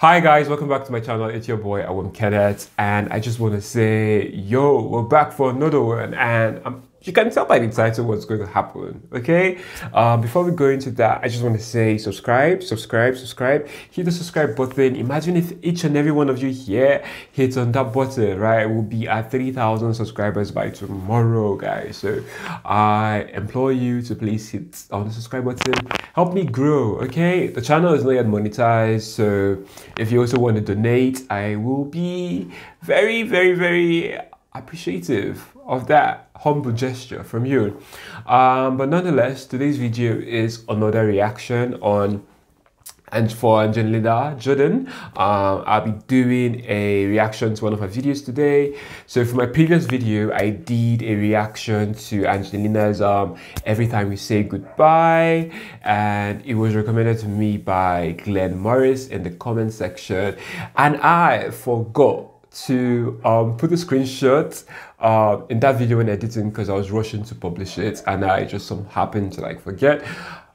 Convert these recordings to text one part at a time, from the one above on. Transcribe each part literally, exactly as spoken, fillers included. Hi guys, welcome back to my channel. It's your boy Awom Kenneth, and I just want to say, yo, we're back for another one, and I'm, you can tell by the title what's going to happen, okay? Uh, before we go into that, I just want to say subscribe, subscribe, subscribe. Hit the subscribe button. Imagine if each and every one of you here hits on that button, right? We'll be at three thousand subscribers by tomorrow, guys. So I implore you to please hit on the subscribe button. Help me grow, okay? The channel is not yet monetized, so if you also want to donate, I will be very, very, very appreciative of that humble gesture from you. Um, but nonetheless, today's video is another reaction on and for Angelina Jordan. Um, I'll be doing a reaction to one of her videos today. So for my previous video, I did a reaction to Angelina's um, Every Time We Say Goodbye, and it was recommended to me by Glenn Morris in the comment section, and I forgot to um, put a screenshot uh, in that video when editing because I was rushing to publish it, and I just some happened to like forget.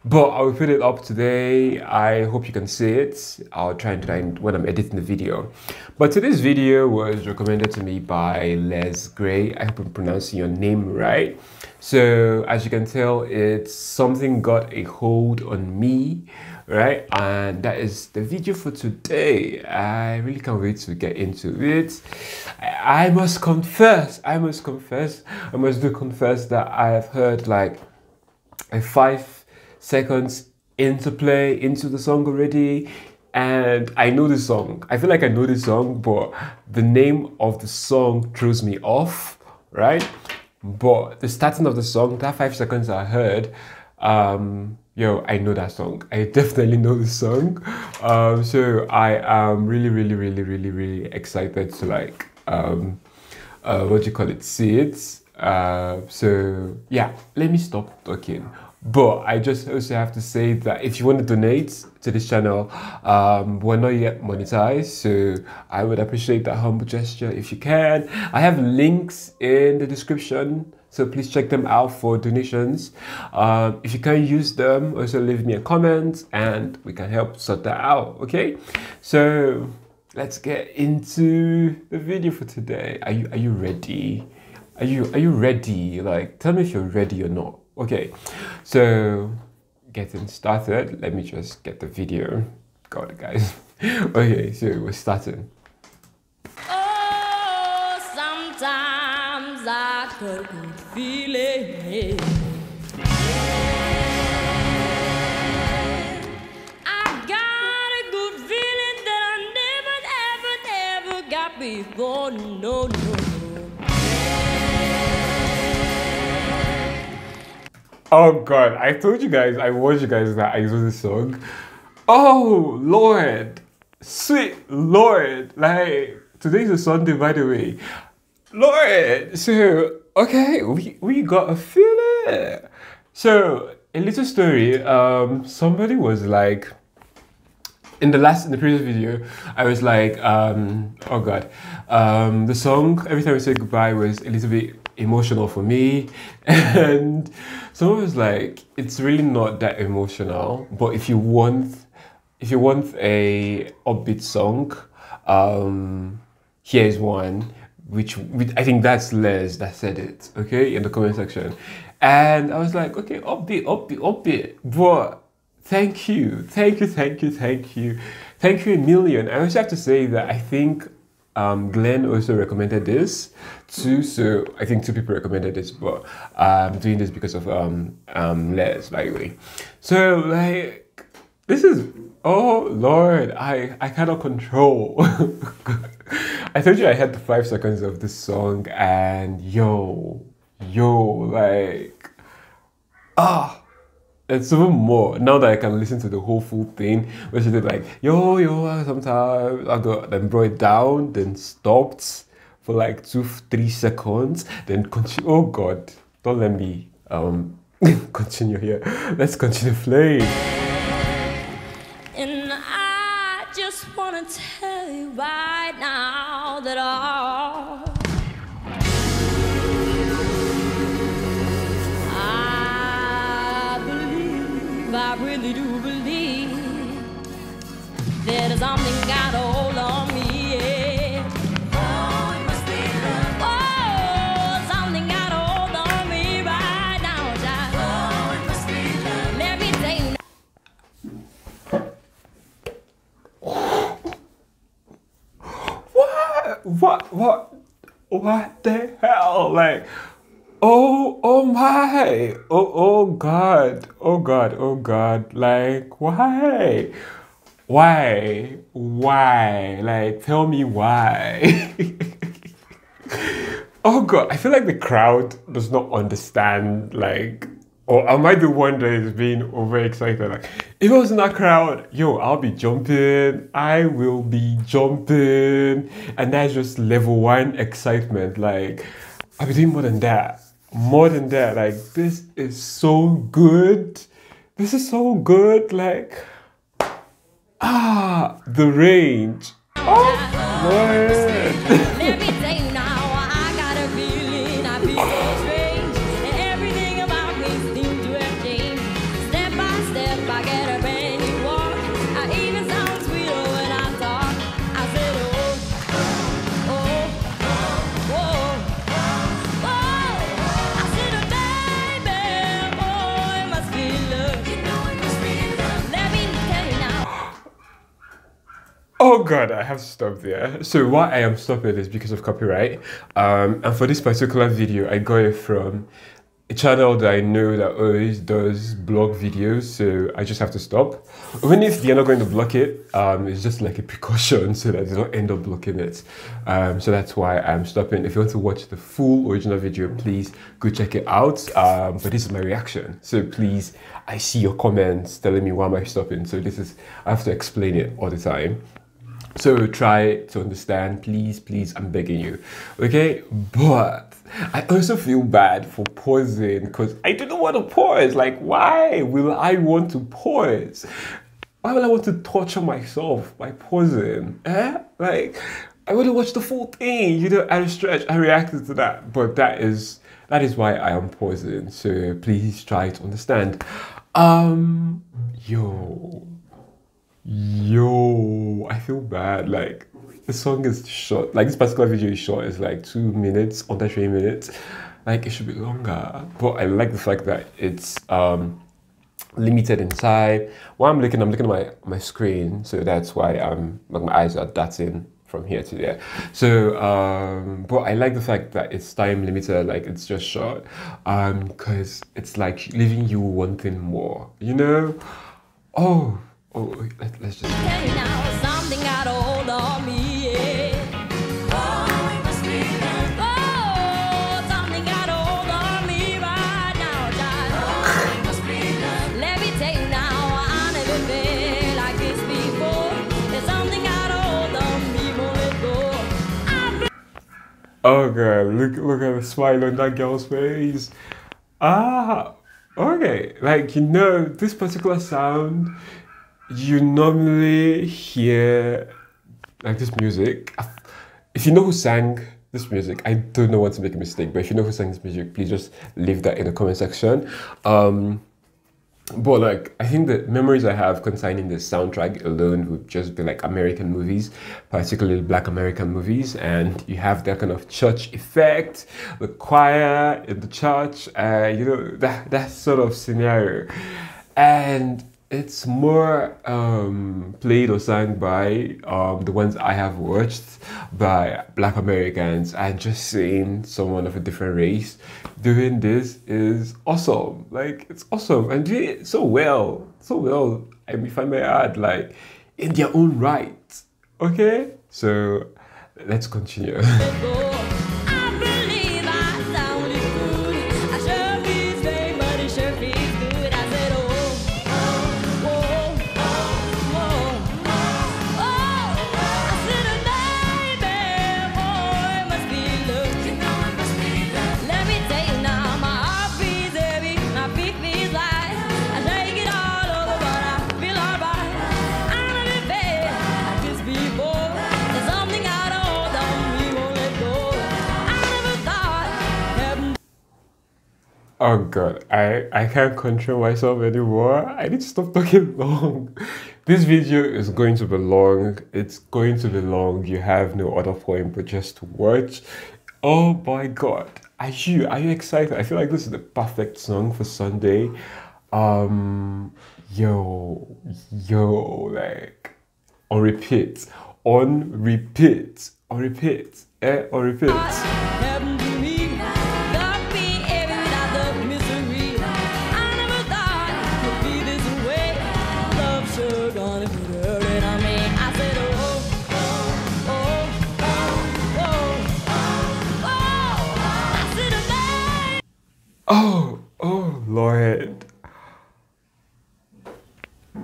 But I will put it up today. I hope you can see it. I'll try and do that when I'm editing the video. But today's video was recommended to me by Les Gray. I hope I'm pronouncing your name right. So as you can tell, it's something got a hold on me, right? And that is the video for today. I really can't wait to get into it. I, I must confess, I must confess, I must do confess that I have heard like a five seconds into play into the song already, and I know the song. I feel like I know the song, but the name of the song throws me off, right? But the starting of the song, that five seconds I heard, um, yo, I know that song. I definitely know the song. Um, so I am really, really, really, really, really excited to like, um, uh, what do you call it, see it. Uh, so yeah, let me stop talking. But I just also have to say that if you want to donate to this channel, um, we're not yet monetized, so I would appreciate that humble gesture if you can. I have links in the description, so please check them out for donations. Um, if you can use them, also leave me a comment and we can help sort that out, okay? So let's get into the video for today. Are you, are you ready? Are you, are you ready? Like, tell me if you're ready or not. Okay, so getting started, let me just get the video. Got it, guys. Okay, so we're starting. Oh, sometimes I couldn't feel it. I got a good feeling that I never, ever, ever got before. No, no. Oh God, I told you guys, I warned you guys that I know this song. Oh Lord, sweet Lord. Like, today's a Sunday, by the way. Lord, so, okay, we, we got a feeling. So, a little story, um, somebody was like, In the last, in the previous video, I was like, um, oh God, um, the song Every Time We Say Goodbye was a little bit emotional for me. And someone was like, it's really not that emotional, but if you want, if you want a upbeat song, um, here's one, which, which I think that's Les that said it, okay, in the comment section. And I was like, okay, upbeat, upbeat, upbeat, but thank you, thank you, thank you, thank you. Thank you a million. I also have to say that I think um, Glenn also recommended this too. So I think two people recommended this, but I'm doing this because of um, um, Les, by the way. So like, this is, oh Lord, I, I cannot control. I told you I had the five seconds of this song, and yo, yo, like, ah. It's even more now that I can listen to the whole full thing, where she did like yo yo sometimes I got, then brought it down, then stopped for like two three seconds, then continue. Oh God, don't let me um continue here. Let's continue playing. And I just wanna tell you right now that all I really do believe that something got a hold on me, yeah. Oh, it must be love. Oh, something got a hold on me right now, child. Oh, it must be love. Let me tell you now. What? What? What? What the hell? Like, oh, oh my. Oh, oh God. Oh God. Oh God. Like, why? Why? Why? Like, tell me why. Oh God, I feel like the crowd does not understand, like, or I might be one that is being overexcited. Like, if it was in that crowd, yo, I'll be jumping. I will be jumping. And that's just level one excitement. Like, I'll be doing more than that. More than that. Like, this is so good. This is so good. Like, ah, the range. Oh, Lord. Oh God, I have to stop there. So why I am stopping is because of copyright. Um, and for this particular video, I got it from a channel that I know that always does blog videos. So I just have to stop. Even if they're not going to block it, um, it's just like a precaution so that they don't end up blocking it. Um, so that's why I'm stopping. If you want to watch the full original video, please go check it out. Um, but this is my reaction. So please, I see your comments telling me why am I stopping. So this is, I have to explain it all the time. So try to understand, please, please, I'm begging you, okay? But I also feel bad for pausing because I didn't want to pause. Like, why will I want to pause? Why would I want to torture myself by pausing? Eh? Like, I would have watched the full thing, you know, at a stretch. I reacted to that, but that is, that is why I am pausing. So please try to understand. Um, yo. Yo, I feel bad. Like, the song is short. Like, this particular video is short. It's like two minutes, under three minutes. Like, it should be longer. But I like the fact that it's um, limited in time. While I'm looking, I'm looking at my, my screen. So that's why I'm, like, my eyes are darting from here to there. So, um, but I like the fact that it's time limited. Like, it's just short. Um, because it's like leaving you wanting more, you know? Oh. Oh, let, let's just... Tell you now, something got a hold on me, yeah. Oh, it must be love. Oh, something got a hold on me right now, child. Oh, it must be love. Let me tell you now, I never felt like this before. There's something got a hold on me, more than oh, God, look, look at the smile on that girl's face. Ah, okay. Like, you know, this particular sound... You normally hear like this music. If you know who sang this music, I don't know what to make a mistake, but if you know who sang this music, please just leave that in the comment section. Um, but like, I think the memories I have concerning the soundtrack alone would just be like American movies, particularly Black American movies. And you have that kind of church effect, the choir in the church, uh, you know, that, that sort of scenario. And it's more um, played or sung by um, the ones I have watched by Black Americans, and just seeing someone of a different race doing this is awesome. Like, it's awesome and doing it so well, so well. I mean, if I may add, like, in their own right. Okay, so let's continue. Oh God, I, I can't control myself anymore. I need to stop talking long. This video is going to be long. It's going to be long. You have no other point but just to watch. Oh my God. Are you, are you excited? I feel like this is the perfect song for Sunday. Um, yo, yo, like, on repeat, on repeat, on repeat, eh, on repeat. Lord,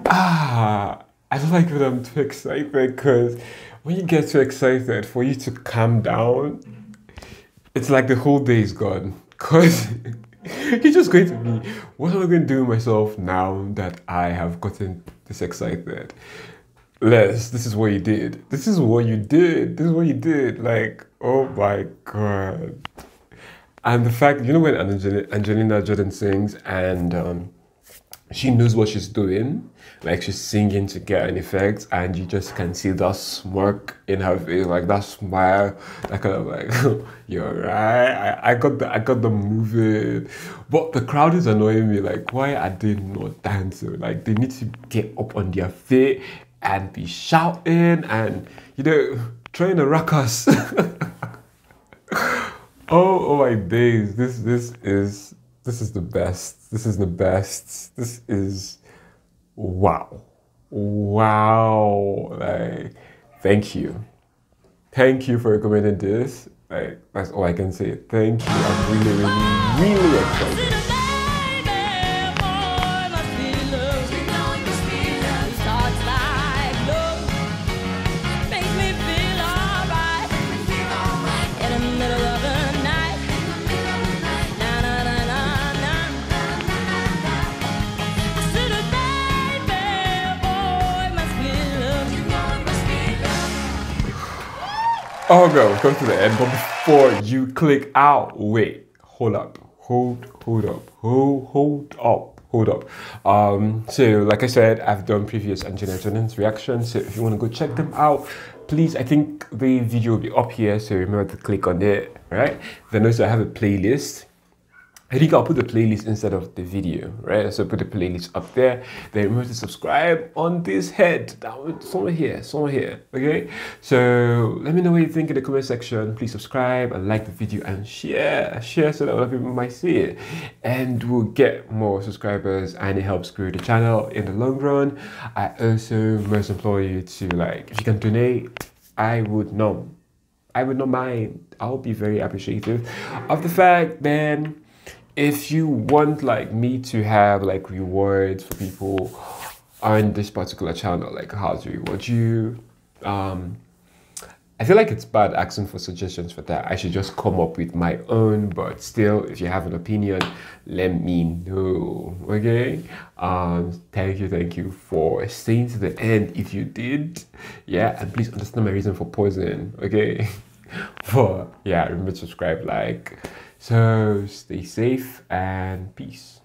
ah, I don't like when I'm too excited, because when you get too excited, for you to calm down, it's like the whole day is gone. Because you're just going to be, what am I going to do with myself now that I have gotten this excited? Les, this is what you did. This is what you did. This is what you did. Like, oh my God. And the fact, you know, when Angelina Jordan sings and um, she knows what she's doing, like she's singing to get an effect, and you just can see that smirk in her face, like that smile, that kind of like, you're right, I, I got the, I got the moving. But the crowd is annoying me, like why are they not dancing? Like they need to get up on their feet and be shouting and, you know, trying to ruckus. Oh, oh my days, this this is this is the best. This is the best. This is wow. Wow. Like, thank you. Thank you for recommending this. Like, that's all I can say. Thank you. I'm really, really, really excited. Oh girl, we've come to the end, but before you click out, wait, hold up, hold, hold up, hold, hold up, hold up. Um, so, like I said, I've done previous Angelina Jordan's reactions, so if you want to go check them out, please, I think the video will be up here, so remember to click on it, right? Then also I have a playlist. I think I'll put the playlist instead of the video, right? So put the playlist up there. Then remember to subscribe on this head. Somewhere here, somewhere here, okay? So let me know what you think in the comment section. Please subscribe and like the video and share. Share so that other people might see it. And we'll get more subscribers, and it helps grow the channel in the long run. I also must implore you to, like, if you can donate, I would not, I would not mind. I'll be very appreciative of the fact then. If you want, like, me to have, like, rewards for people on this particular channel, like how to reward you, um, I feel like it's bad asking for suggestions for that. I should just come up with my own, but still, if you have an opinion, let me know, okay? Um, thank you, thank you for staying to the end if you did. Yeah, and please understand my reason for pausing, okay? But, yeah, remember to subscribe, like... So stay safe and peace.